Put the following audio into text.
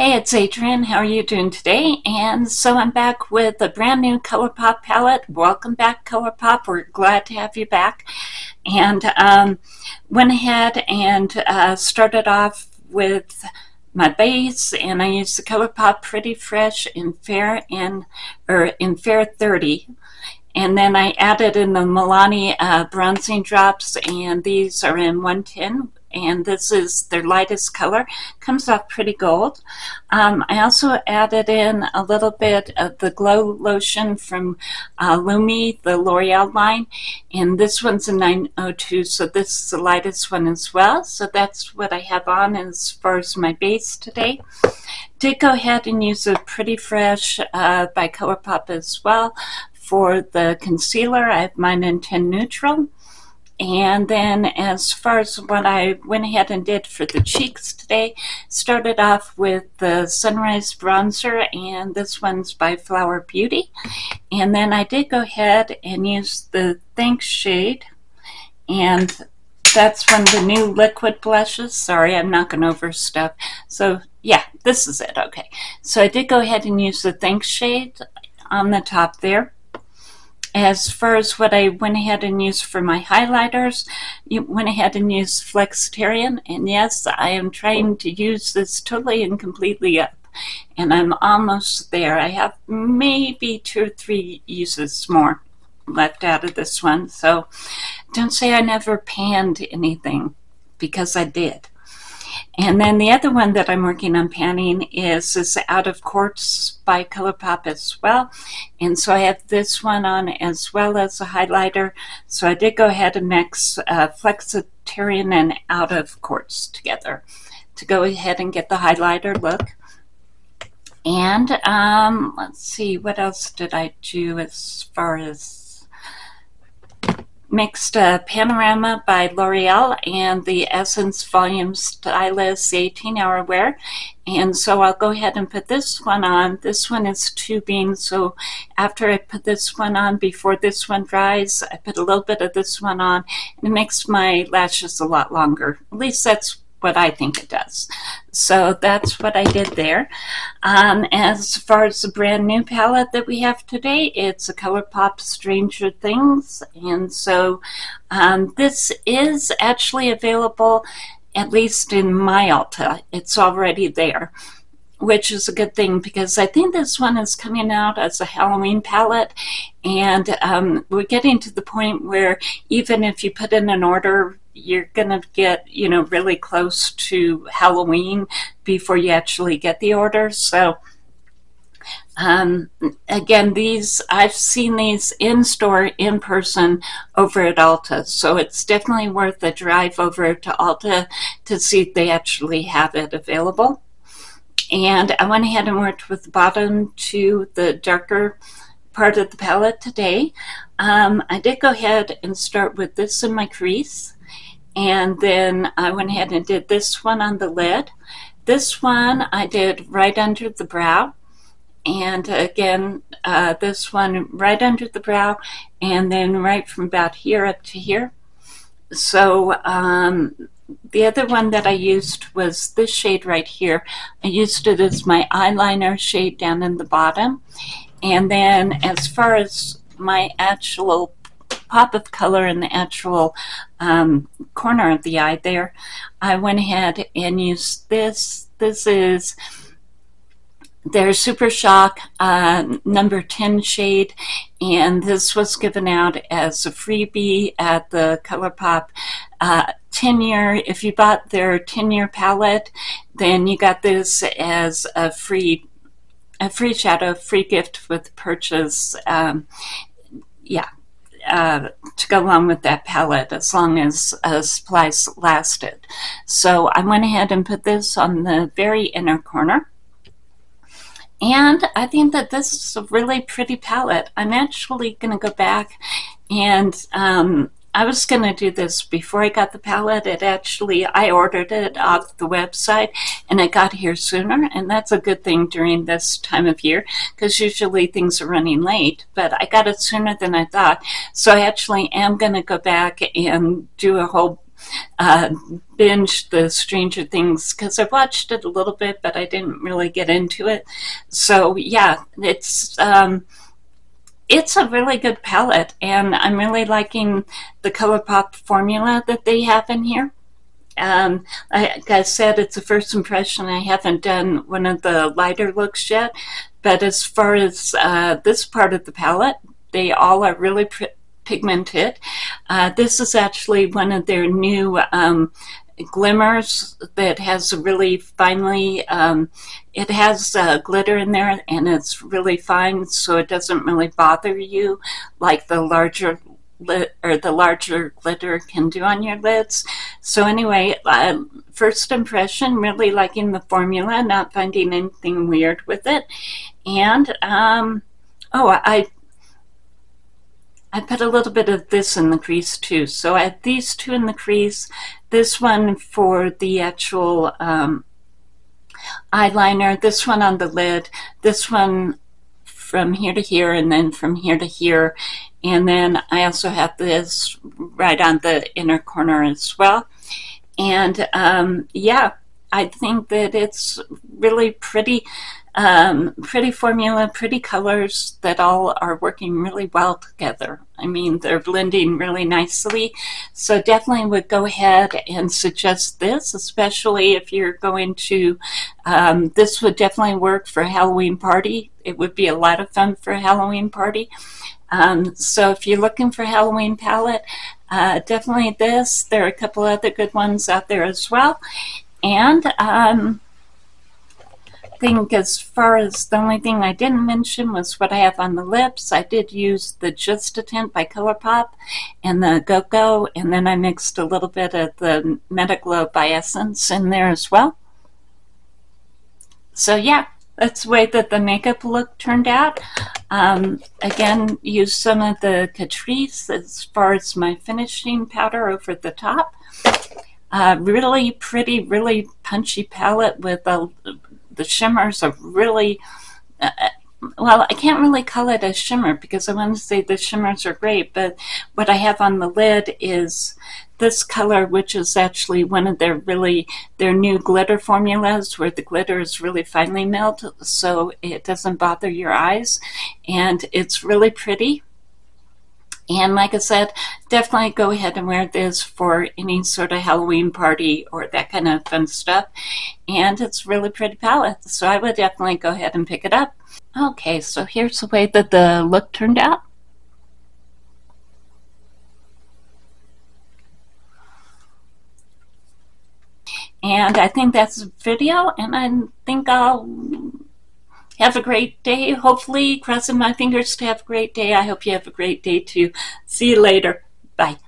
Hey, it's Adrienne. How are you doing today? And so I'm back with a brand new ColourPop palette. Welcome back, ColourPop. We're glad to have you back. And went ahead and started off with my base, and I used the ColourPop Pretty Fresh in Fair and in Fair 30. And then I added in the Milani bronzing drops, and these are in 110. And this is their lightest color. Comes off pretty gold. I also added in a little bit of the Glow Lotion from Lumi, the L'Oreal line. And this one's a 902, so this is the lightest one as well. So that's what I have on as far as my base today. Did go ahead and use a Pretty Fresh by ColourPop as well for the concealer. I have mine in 10 Neutral. And then as far as what I went ahead and did for the cheeks today, started off with the Sunrise Bronzer, and this one's by Flower Beauty. And then I did go ahead and use the Thanks shade, and that's one of the new liquid blushes. Sorry, I'm not going to overstuff. So yeah, this is it. Okay. So I did go ahead and use the Thanks shade on the top there. As far as what I went ahead and used for my highlighters, you went ahead and used Flexitarian, and yes, I am trying to use this totally and completely up, and I'm almost there. I have maybe 2 or 3 uses more left out of this one, so don't say I never panned anything, because I did. And then the other one that I'm working on panning is this Out of Quartz by ColourPop as well. And so I have this one on as well as a highlighter. So I did go ahead and mix Flexitarian and Out of Quartz together to go ahead and get the highlighter look. And let's see, what else did I do as far as mixed Panorama by L'Oreal and the Essence Volume Stylist 18-hour wear. And so I'll go ahead and put this one on. This one is tubing, so after I put this one on, before this one dries, I put a little bit of this one on, and it makes my lashes a lot longer. At least that's what I think it does. So that's what I did there. As far as the brand new palette that we have today, it's a ColourPop Stranger Things. And so this is actually available, at least in my Ulta. It's already there, which is a good thing, because I think this one is coming out as a Halloween palette, and we're getting to the point where even if you put in an order, you're gonna get, you know, really close to Halloween before you actually get the order. So again, these, I've seen these in store, in person, over at Ulta, so it's definitely worth a drive over to Ulta to see if they actually have it available. And I went ahead and worked with the bottom to the darker part of the palette today. I did go ahead and start with this in my crease, and then I went ahead and did this one on the lid. This one I did right under the brow, and again this one right under the brow, and then right from about here up to here. So the other one that I used was this shade right here. I used it as my eyeliner shade down in the bottom. And then as far as my actual pop of color in the actual corner of the eye there, I went ahead and used this. This is their Super Shock number 10 shade, and this was given out as a freebie at the ColourPop 10-year. If you bought their 10-year palette, then you got this as a free shadow, free gift with purchase. Yeah. To go along with that palette, as long as supplies lasted. So I went ahead and put this on the very inner corner, and I think that this is a really pretty palette. I'm actually going to go back and I was going to do this before I got the palette. It actually, I ordered it off the website, and it got here sooner, and that's a good thing during this time of year, because usually things are running late, but I got it sooner than I thought. So I actually am going to go back and do a whole binge the Stranger Things because I watched it a little bit, but I didn't really get into it. So yeah, it's a really good palette, and I'm really liking the ColourPop formula that they have in here. Like I said, it's a first impression. I haven't done one of the lighter looks yet, but as far as this part of the palette, they all are really pigmented. This is actually one of their new glimmers that has a really finely, it has glitter in there, and it's really fine, so it doesn't really bother you like the larger glitter can do on your lids. So anyway, first impression, really liking the formula, not finding anything weird with it. And I put a little bit of this in the crease too. So I had these two in the crease, this one for the actual eyeliner, this one on the lid, this one from here to here, and then from here to here. And then I also have this right on the inner corner as well. And yeah, I think that it's really pretty. Pretty formula, pretty colors that all are working really well together. I mean, they're blending really nicely. So definitely would go ahead and suggest this, especially if you're going to, this would definitely work for a Halloween party. It would be a lot of fun for a Halloween party. So if you're looking for a Halloween palette, definitely this. There are a couple other good ones out there as well. And think as far as the only thing I didn't mention was what I have on the lips. I did use the Just a Tint by ColourPop and the Go-Go, and then I mixed a little bit of the Metaglow by Essence in there as well. So yeah, that's the way that the makeup look turned out. Again, used some of the Catrice as far as my finishing powder over the top. Really pretty, really punchy palette with a the shimmers are really, well, I can't really call it a shimmer because I want to say the shimmers are great, but what I have on the lid is this color, which is actually one of their really, their new glitter formulas where the glitter is really finely milled so it doesn't bother your eyes, and it's really pretty. And like I said, definitely go ahead and wear this for any sort of Halloween party or that kind of fun stuff. And it's a really pretty palette, so I would definitely go ahead and pick it up. Okay, so here's the way that the look turned out. And I think that's the video, and I think I'll have a great day, hopefully, crossing my fingers to have a great day. I hope you have a great day too. See you later. Bye.